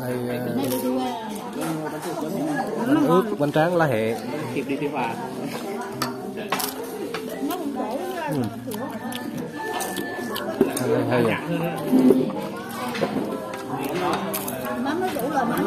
Đây bánh ướt, bánh tráng lá hẹ. Kịp đi Tuy Hòa. Hay mắm nó đủ là mắm.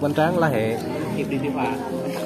Bánh tráng lá hẹ. Kịp đi Tuy Hòa.